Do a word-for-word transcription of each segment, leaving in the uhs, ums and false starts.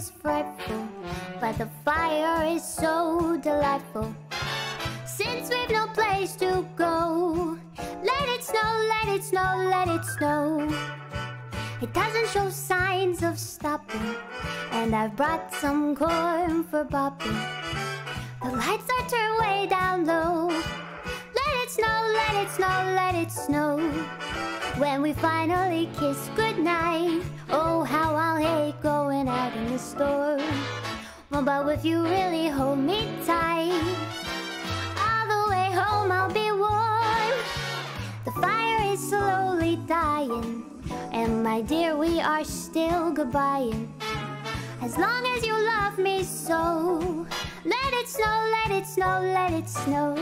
is frightful, but the fire is so delightful. Since we've no place to go, let it snow, let it snow, let it snow. It doesn't show signs of stopping, and I've brought some corn for bopping. The lights are turned way down low. Let it snow, let it snow, let it snow. When we finally kiss goodnight, oh, how I'll hate going out in the storm. Well, but if you really hold me tight, all the way home I'll be warm. The fire is slowly dying, and my dear, we are still goodbying. As long as you love me so, let it snow, let it snow, let it snow.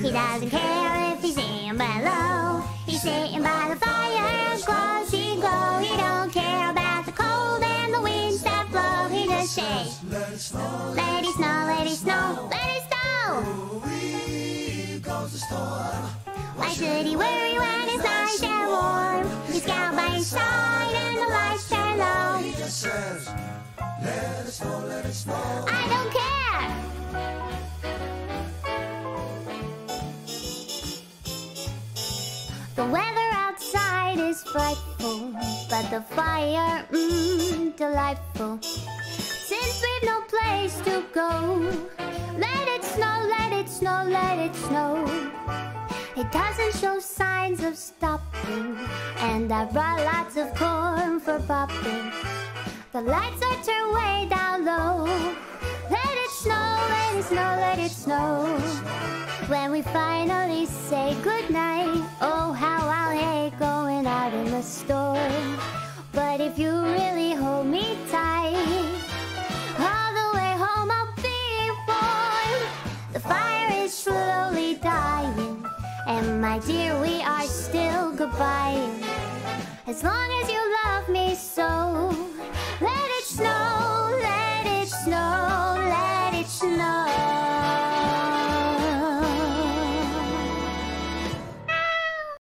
He doesn't care if he's sitting below. He's sitting by the fire and glows, he glow. He don't care about the cold and the winds that blow. He just says, let it snow, let it snow, let it snow, let it snow. Here goes the storm. Why should he worry when it's nice and warm? He's got by his side and the lights turn low. He just says, let it snow, let it snow. I don't care. The weather outside is frightful, but the fire, mmm, delightful. Since we've no place to go, let it snow, let it snow, let it snow. It doesn't show signs of stopping, and I brought lots of corn for popping. The lights are turned way down low. Let it snow, let it snow, let it snow. When we finally say goodnight, oh, how I'll hate going out in the storm. But if you really hold me tight, all the way home I'll be warm. The fire is slowly dying, and my dear, we are still goodbying. As long as you love me so.